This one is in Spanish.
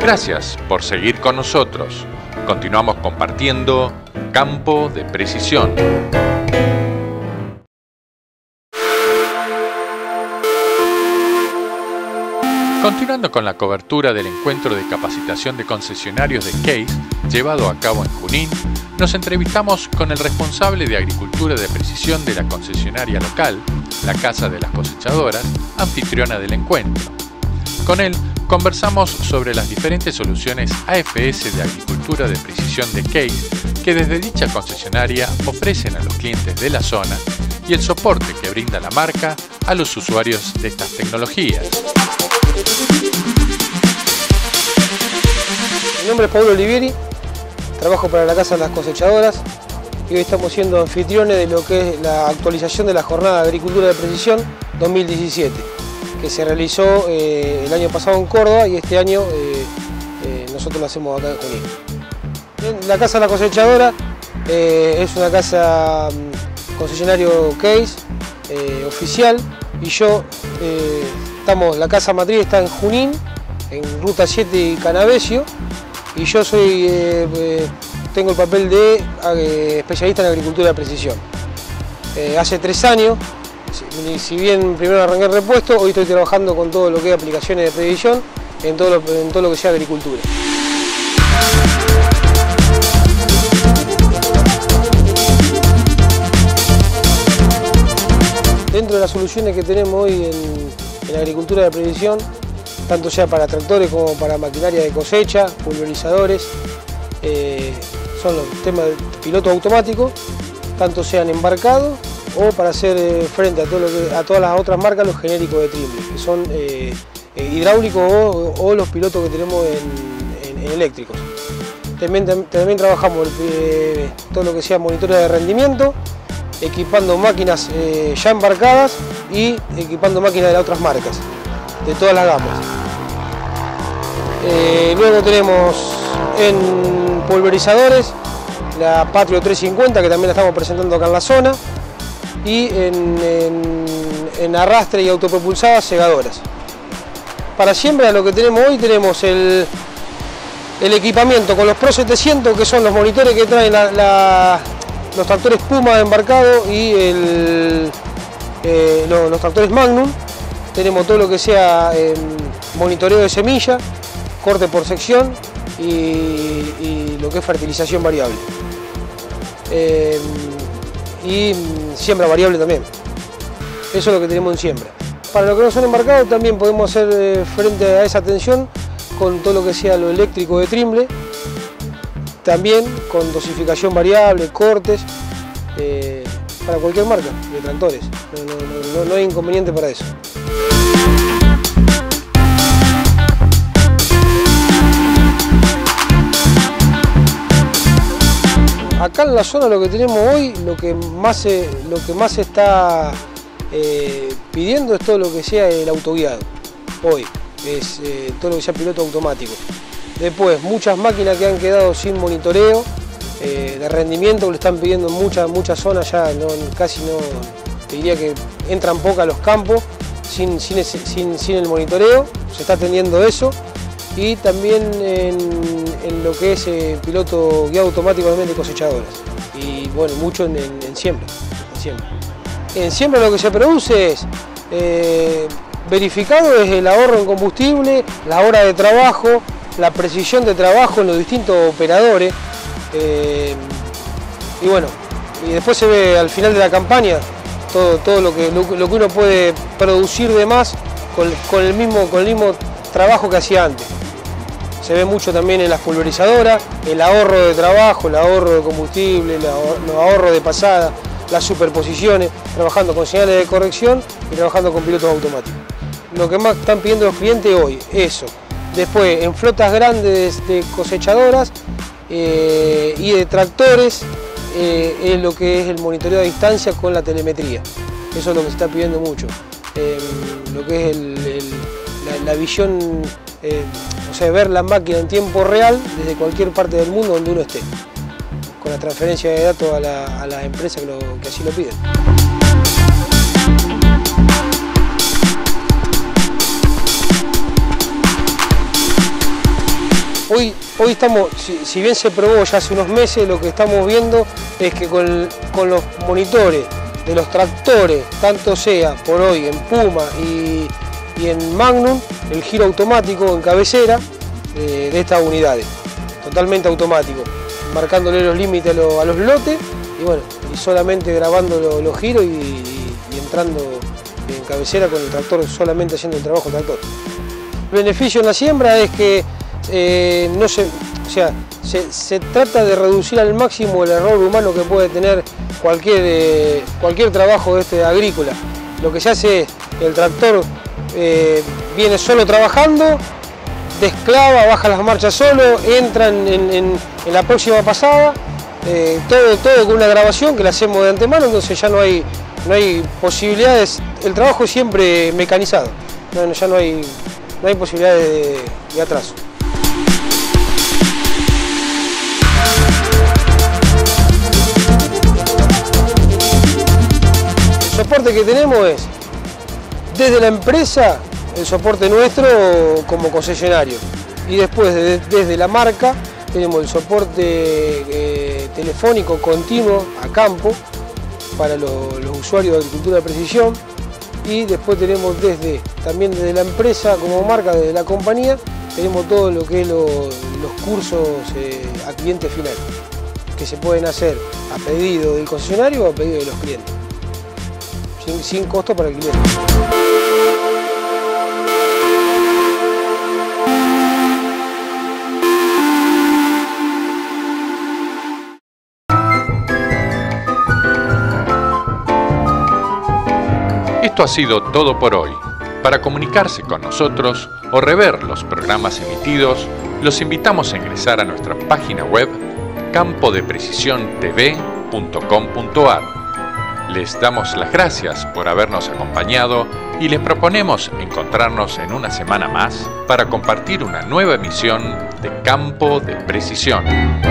Gracias por seguir con nosotros. Continuamos compartiendo Campo de Precisión. Continuando con la cobertura del encuentro de capacitación de concesionarios de Case, llevado a cabo en Junín, nos entrevistamos con el responsable de Agricultura de Precisión de la concesionaria local, La Casa de las Cosechadoras, anfitriona del encuentro. Con él conversamos sobre las diferentes soluciones AFS de Agricultura de Precisión de Case que desde dicha concesionaria ofrecen a los clientes de la zona y el soporte que brinda la marca a los usuarios de estas tecnologías. Mi nombre es Pablo Olivieri, trabajo para la Casa de las Cosechadoras y hoy estamos siendo anfitriones de lo que es la actualización de la Jornada de Agricultura de Precisión 2017, que se realizó el año pasado en Córdoba y este año nosotros lo hacemos acá en Junín. La Casa de la Cosechadora es una casa concesionario Case, oficial, y yo estamos, la casa matriz está en Junín, en Ruta 7 y Canavesio, y yo soy, tengo el papel de especialista en agricultura de precisión. Hace 3 años, si bien primero arranqué el repuesto, hoy estoy trabajando con todo lo que es aplicaciones de previsión en todo lo que sea agricultura. Dentro de las soluciones que tenemos hoy en agricultura de previsión, tanto sea para tractores como para maquinaria de cosecha, pulverizadores, son los temas de piloto automático, tanto sean embarcados o para hacer frente a todas las otras marcas, los genéricos de Trimble, que son hidráulicos o los pilotos que tenemos en eléctricos. También trabajamos todo lo que sea monitores de rendimiento, equipando máquinas ya embarcadas y equipando máquinas de las otras marcas, de todas las gamas. Luego tenemos en pulverizadores la Patrio 350, que también la estamos presentando acá en la zona, y en arrastre y autopropulsadas segadoras. Para siembra lo que tenemos hoy, tenemos el equipamiento con los Pro 700, que son los monitores que traen los tractores Puma embarcados y los tractores Magnum. Tenemos todo lo que sea monitoreo de semilla, corte por sección y lo que es fertilización variable. Y siembra variable también. Eso es lo que tenemos en siembra. Para los que no son embarcados también podemos hacer frente a esa tensión con todo lo que sea lo eléctrico de Trimble, también con dosificación variable, cortes, para cualquier marca de tractores. No hay inconveniente para eso. Acá en la zona lo que tenemos hoy, lo que más se está pidiendo es todo lo que sea el autoguiado. Hoy es todo lo que sea piloto automático. Después, muchas máquinas que han quedado sin monitoreo de rendimiento, que lo están pidiendo en muchas zonas, ya casi no, te diría que entran pocas a los campos sin el monitoreo, se está atendiendo eso. Y también en lo que es piloto guiado automático de cosechadoras, y bueno, mucho en siembra. En siembra lo que se produce es, verificado es el ahorro en combustible, la hora de trabajo, la precisión de trabajo en los distintos operadores, y bueno, y después se ve al final de la campaña todo lo que uno puede producir de más con el mismo trabajo que hacía antes. Se ve mucho también en las pulverizadoras, el ahorro de trabajo, el ahorro de combustible, los ahorros de pasada, las superposiciones, trabajando con señales de corrección y trabajando con pilotos automáticos. Lo que más están pidiendo los clientes hoy, eso. Después, en flotas grandes de cosechadoras y de tractores, es lo que es el monitoreo a distancia con la telemetría. Eso es lo que se está pidiendo mucho. Lo que es la visión, o sea, ver la máquina en tiempo real desde cualquier parte del mundo donde uno esté, con la transferencia de datos a la empresa que así lo piden. Hoy estamos, si bien se probó ya hace unos meses, lo que estamos viendo es que con los monitores de los tractores, tanto sea por hoy en Puma y en Magnum, el giro automático en cabecera de estas unidades, totalmente automático, marcándole los límites a los lotes y bueno, y solamente grabando los giros y entrando en cabecera con el tractor, solamente haciendo el trabajo del tractor. El beneficio en la siembra es que se trata de reducir al máximo el error humano que puede tener cualquier trabajo de agrícola. Lo que se hace es que el tractor viene solo trabajando, desclava, baja las marchas solo, entra en la próxima pasada, todo con una grabación que la hacemos de antemano, entonces ya no hay posibilidades, el trabajo es siempre mecanizado, ya no hay posibilidades de atraso. El soporte que tenemos es, desde la empresa, el soporte nuestro como concesionario, y después desde la marca tenemos el soporte telefónico continuo a campo para los usuarios de agricultura de precisión, y después tenemos también desde la empresa como marca, desde la compañía, tenemos todo lo que es los cursos a cliente final, que se pueden hacer a pedido del concesionario o a pedido de los clientes. Sin costo para el cliente. Esto ha sido todo por hoy. Para comunicarse con nosotros o rever los programas emitidos, los invitamos a ingresar a nuestra página web campodeprecisiontv.com.ar. Les damos las gracias por habernos acompañado y les proponemos encontrarnos en una semana más para compartir una nueva emisión de Campo de Precisión.